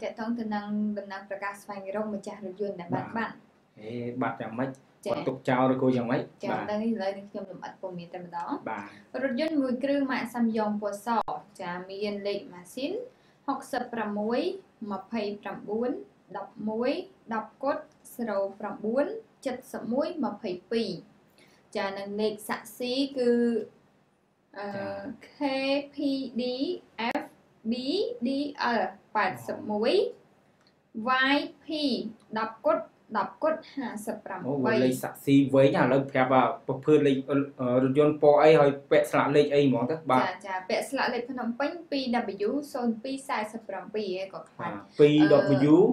Chạy thông tin năng bình năng Prakash phai người rộng mà chả rửa dùn đã bát bắn. Thế bát chẳng mấy, bọn tục trao rồi cô chẳng mấy. Chẳng đang đi lấy những châm lùm ạch của mình tầm đó. Rửa dùn mùi cư mạng xăm dòng của sọ, chả miên lệ mà xin. Học sập rằm muối, mập hay rằm bún, đọc muối, đọc cốt, sầu rằm bún, chất sập muối mập hay pì. Chả năng lệ xạ xí cư KPDFBDR 81 YP 10 cốt 10 cốt 58 lấy sạc xi với nhà lực phép vào bậc phơi lấy rôn po ấy hơi vẽ sạ lấy ấy món các bạn chả vẽ sạ lấy phần nằm bánh pi W son pi sai 17 ấy có phải pi W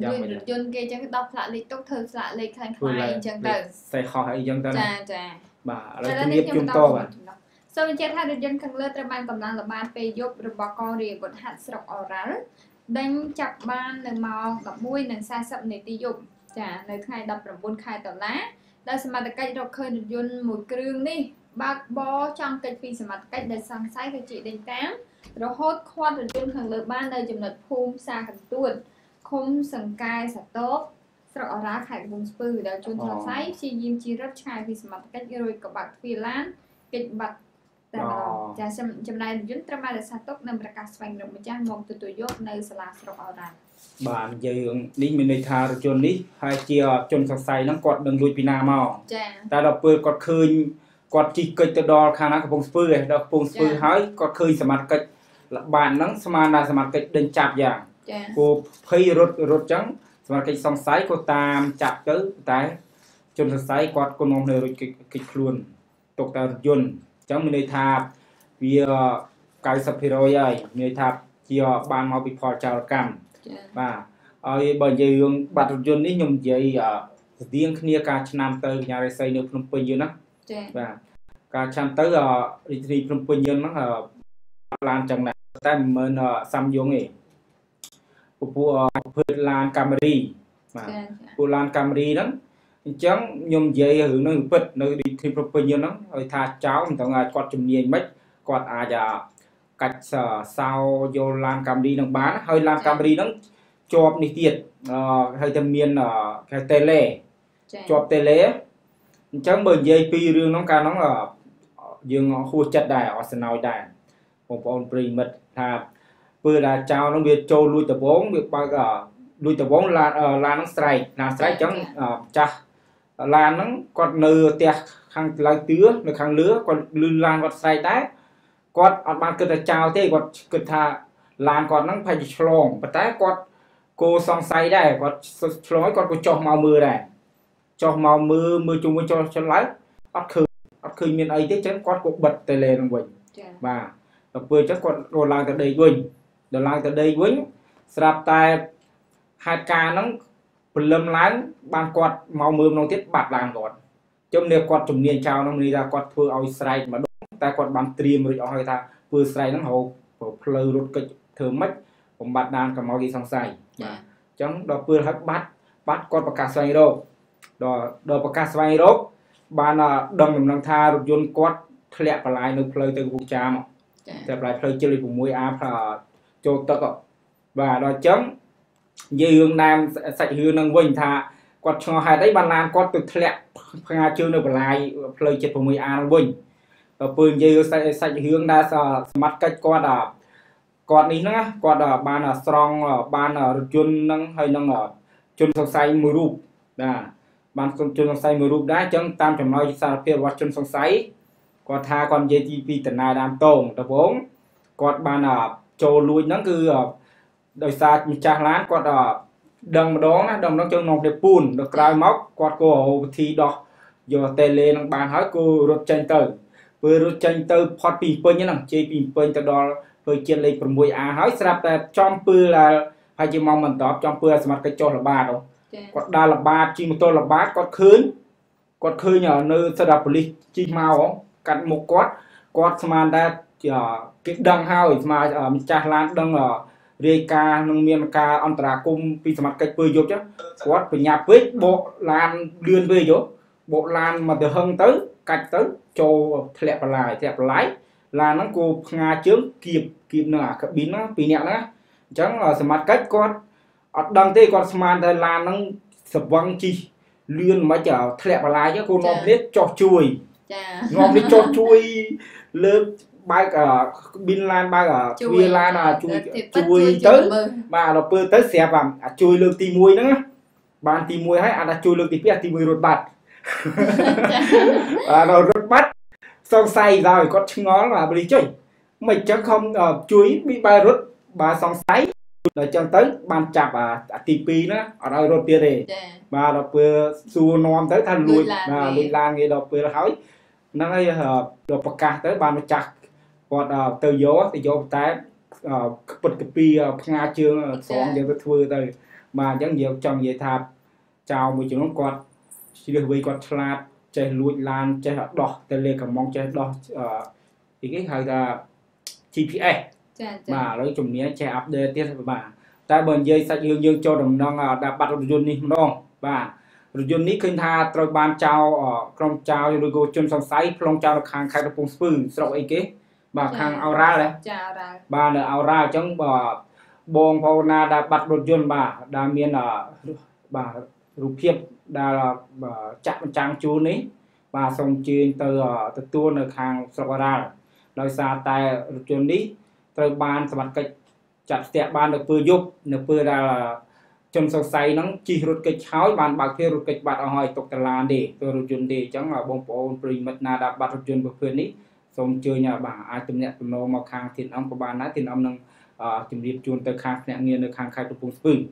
duyên được duyên kia chẳng đọc phạ lệ tốt thơ phạ lệ khăn khoai chẳng tờ sẽ khó hãy dân tờ nè chà bà, lấy thông nghiệp chung to bà sau khi thay đổi dân khẩn lợt ra ban cầm năng là ban phê giúp rồi bà con rìa bột hạt sọc ở rắn đánh chặt ban nền màu đập mũi nền xa sập nền tiêu dụng chả nền khai đập rồi buôn khai tờ lá đây xem mặt cái đầu khơi được dân mùi kêu đi bác bó trong cái phi xem mặt cách để sang sai cái chị đánh tám rồi hốt khoan được dân khẩn lợt ban đây chụp lợt phun xa khẩn tuột không sừng cay sạch tốt sọc ở rắn khai vùng spư để chôn sạch sai chi diêm chi rất chai phi xem mặt cách rồi các bạn phi lan kịch bạc chà chấm này chúng ta mà được sát tốc nằm ra các sành động mình trang mong từ tuổi dốt nơi sala sọc ở đàn bạn dường lính mình đi thà rồi ní hai chia chôn sọc say nó cọt đường lui pina màu ta đọc bơi cọt khơi cọt chỉ cây từ đò khả năng của vùng phơi này đọc vùng phơi hái cọt khơi sầm mặt cây bạn nắng sầm mặt là sầm mặt cây đền chạp dạng cô phơi rốt rốt trắng sầm mặt cây sòng sái cô tam chạp tới tái chôn sọc say cọt cô nông nơi kịch luôn tộc ta dồn chẳng mình đi tháp vì cái sập rồi ấy người tháp chia ban mau bị phò trào cam và bởi vì bạn dân ấy nhung gì riêng kia cả năm tới nhà xây được phong phú nhiều lắm và cả năm tới thì phong phú nhiều lắm làm chẳng này ta mình xăm giống này của làm camry mà của làm camry đó chẳng nhom dây hử nơi vật nơi đi thêm phong phú nhiều lắm rồi thà cháu mình thằng ai quạt chùm nhiên mấy quạt à giờ cách sao vô làm camry đang bán hơi làm camry nó chọp đi tiệt hơi thâm miên ở cái tele chọp tele chẳng bởi dây pi riêng nó ca nó là dương khu chặt đài ở sân nói đài một con bình mật thà vừa là chào nó biết trâu lui tập bốn việc bao giờ lui tập bốn là nó sài là sài chẳng cha là nó còn nơ tẹt hàng lá tứa nó hàng lứa còn lươn lan còn say đá còn ở ban cứ chào thế còn cứ thà lan còn nó phải tròn và trái còn cô xong say đây còn nói còn cô cho màu mưa này cho màu mưa mưa chung với cho lái ấp khơi miền ấy thế chứ con cũng bật tê lê đồng quỳnh và vừa chắc còn đồ làng tại đây quỳnh đồ làng tại đây quỳnh sạp tai hai ca nó lâm láng ban quạt màu mưa nó tiết bạc làng còn trong này quạt trùng niên chào nó đi ra quạt vừa ao sài mà đúng ta quạt bám triềm rồi hỏi ta vừa sài nó hầu vào pleu rút cái thơm mách còn bạt đàn cả màu gì sang sài mà chẳng đò vừa hất bát quạt bạc sài đâu đò đò bạc sài đâu ban là đồng làm tha rồi dồn quạt lẹ vào lại nó pleu từ vùng trà mà từ lại pleu chơi vùng mũi áp là châu tơ và đò chấm dây hương nam sạch hương năng quỳnh thà quạt cho hai đấy bàn lan quạt từ lẹ pha chưa được lại lời chật của mười an quỳnh ở phương dây sạch hương đã mặt cách quạt Còn đi nữa, còn là bàn là strong là bàn là chun năng hay năng là chun song say mười rúp, nè bàn chun song say mười rúp đấy chẳng tam chấm nói sarapia và chun song say, còn tha còn JTP tận này làm tông tập bốn, còn bàn là trồ lùi nó cứ đời xa chặt lán còn là đồng đó cho nòng để pun được cài móc còn cô thì đọc giờ tê lên bàn hỏi cô rút chân tới, vừa rút chân tới hot pin pin như năng chơi pin pin từ đó hơi chia lấy phần mùi à hỏi sạp trong pư là hai chị mong mình tỏ trong pư là mặt cái cho là ba đâu còn đa là ba chi một tô là bát con khơi nhờ nơi sạp đạp lý chi màu cắt một con mà đã cái đằng hao mà mình chạc lan đằng ở rê ca nông miên ca ông ta cung vì mặt cách pư dục chứ có phải nhạc với bộ lan lươn về vô bộ lan mà từ hơn tới cạch tới cho thẹp lại là nó cô nga chướng kịp kịp nữa các bí nó bị nhẹ nữa chẳng là mặt cách con đăng tê con smart là nó sập văng chi lươn mà chở thẹp lại chứ cô nó biết cho chui ngon biết cho chui lớn bay cả pin lan bay cả chui lan là chui tới mà nó bơi tới xe vào chui lương tì muối nữa bạn tì muối hay ăn là chui lương tì pia tì muối rột bạt nó rột bát xong say rồi có ngó là bị chơi mình chắc không chuối bị ba rút ba xong say rồi chân tới bàn chạp và tì pi nữa ở đây rồi tia đề và đọc vừa xua non tới thành lùi và lùi là người đọc vừa hỏi nó ngay đọc bạc cả tới bàn chặt còn từ gió thì gió tới bật cái pi nga chương xong giờ tôi thưa từ mà chẳng nhiều trong dạy thạp chào một chuyện ông quạt chỉ được với quạt slap chạy lùi lan chạy đỏ tên lê cả mong chạy đỏ thì cái hay là GPA mà lấy chủng nghĩa chạy update tiếp bà tại bờn dây sạch dương dương cho đồng năng đã bắt được Johnny không và Johnny khinh tha trôi ban trao ở trong trao rồi go chôn xong sấy trong trao được hàng khai được phong phú sau ấy kế bà hàng aura đấy bà là aura trong bà bong pauna đã bắt được Johnny bà đã miên là bà rụp hiệp đã là chạm trang chú ní và xong chuyên từ tuôn ở hàng Sokara nói xa tại chuyên đi từ ban sẵn cách chặt tẹp ban được vừa giúp nó vừa là trong sâu say nó chỉ rút kịch hói bàn bạc kia rút kịch bạc ở hỏi tục là để tôi rút chuyên đi chẳng là bông phố bình mật nà đã bắt rút chuyên bậc phương ní xong chưa nhà bà ai tìm nhận tùm nô mà khang thịnh ông của bà nát thịnh ông nâng tìm điệp chuôn tới khang thịnh nghiên được khang khai tục phương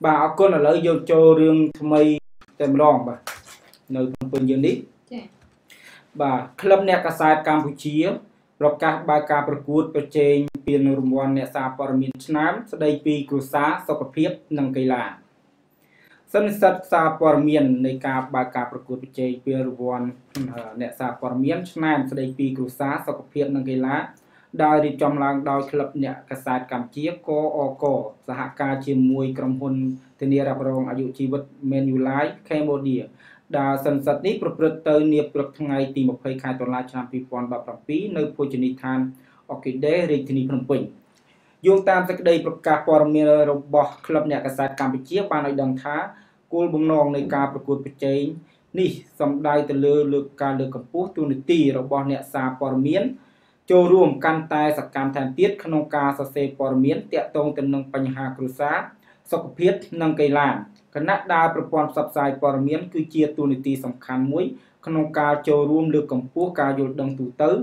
bà con là lợi dụng cho riêng mây tem long bà nơi công viên dân đi bà club nè cả sài Campuchia rồi các bài caประกวดประเจงเป็นรางวัลเนี่ยสาปรมินชนะสดายปีกุศลสุขภาพนังกีฬาสันสัตสาปรมินในการบายกาประกวดประเจงเป็นรางวัลเนี่ยสาปรมินชนะสดายปีกุศลสุขภาพนังกีฬาได้ริจอมลางได้คลับเนี่ยกษัตริย์กัมพูชาก็ออกสหการเชียงมวยกรมพลเทเนียรับรองอายุชีวิตเมนูไลท์แคมโบเดียดาสันสัตนิประพฤติเนียบประทั้งไงตีมาเผยขายตอนลายชามปีปอนแบบประปีในโภชนิทานออกกิเดริทนีพนมเพ็ญโยงตามสักใดประกาศปรมีระบอบคลับเนี่ยกษัตริย์กัมพูชาปานดังท้ากูบุงนองในการประกวดประเจงนี่สำได้แต่เลือกการเลือกกับผู้ตุนตีระบอบเนี่ยสาปรมีโจรวมกันตายสักการแทนเตี้ยขนมกาสเซปอร์เมียนเตะตรงจำนวนปัญหาครุษาสกปรกนังไกลานคณะดาวประปอนสับสายปอร์เมียนคือเจียตูนิตีสำคัญมวยขนมกาโจรวมเลือกกัมพูกาโยดังตูเตอร์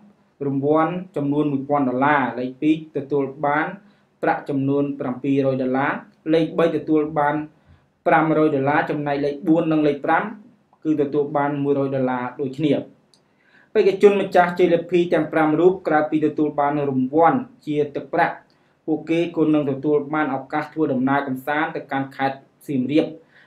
รางวัลจำนวน$1,000เลยปีตัวบานประจำนวนประมาณ$100เลยใบตัวบาน 500 đô la trong này lấy 4 nâng lấy 5 cứ từ tụ ban 100 đô la đối khía bây giờ chun mình trả tiền phí tiền 5 rúp cả phí từ tụ ban rung vòn chia từ bạc ok con nâng từ tụ ban học các thua đồng nai cầm sáng từ can khát xìm riệp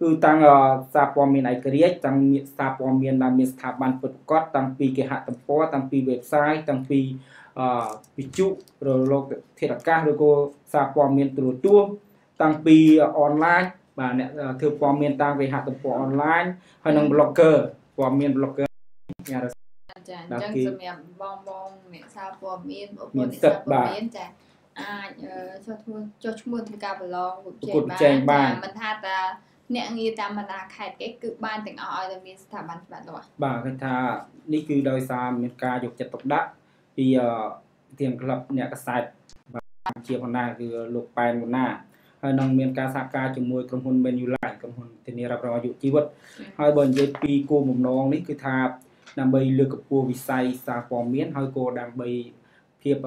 cứ tăng sáp bò miên này kêu tăng sáp bò miên là miên sáp ban phật cốt tăng pì cái hạ tầm phó tăng pì website tăng pì chụp rồi log thiệt cả rồi cô sáp bò miên từ tuông tăng pì online bạn này thưa bò miên tăng về hạ tầm phó online hay năng blogger bò miên blogger nhà rất chẳng chẳng xem bong bong miệng sao bò miên bò miên sao bò miên chẳng à cho thun cho chúng mình thì cả lo cuộc tranh bàn mình tha ta nhẹ như ta mình là khai cái cự ban tỉnh ở là miền thả bàn bạn rồi bà cái tha đi cứ đôi xa miền ca dục chặt tộc đá thì tiền lập nhẹ cái sạch và chia con na từ lục bài một na hơi nông miền ca sa ca chừng môi cầm hồn bên như lại cầm hồn thì nè rập rò dụ chi vật hơi bẩn dây pi cô mồm non đấy cứ tha đang bay lừa cặp cua bị say xa phom miến hơi cô đang bay thiệp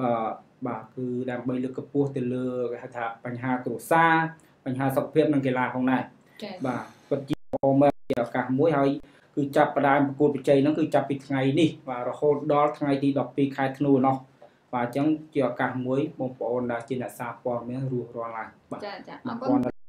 bà cứ đang bay lừa cặp cua từ lừa hạt hạt bánh hà cổ xa bánh hà sọc thiệp đang kề là không này bà vật chi phom cả mũi hơi cứ chập đai cua bị cháy nó cứ chập bị ngày đi và rồi hôm đó ngày thì đọc bị khai thua nó và chẳng chừa cả mũi một con là trên là xa phom miến rùa lại bà con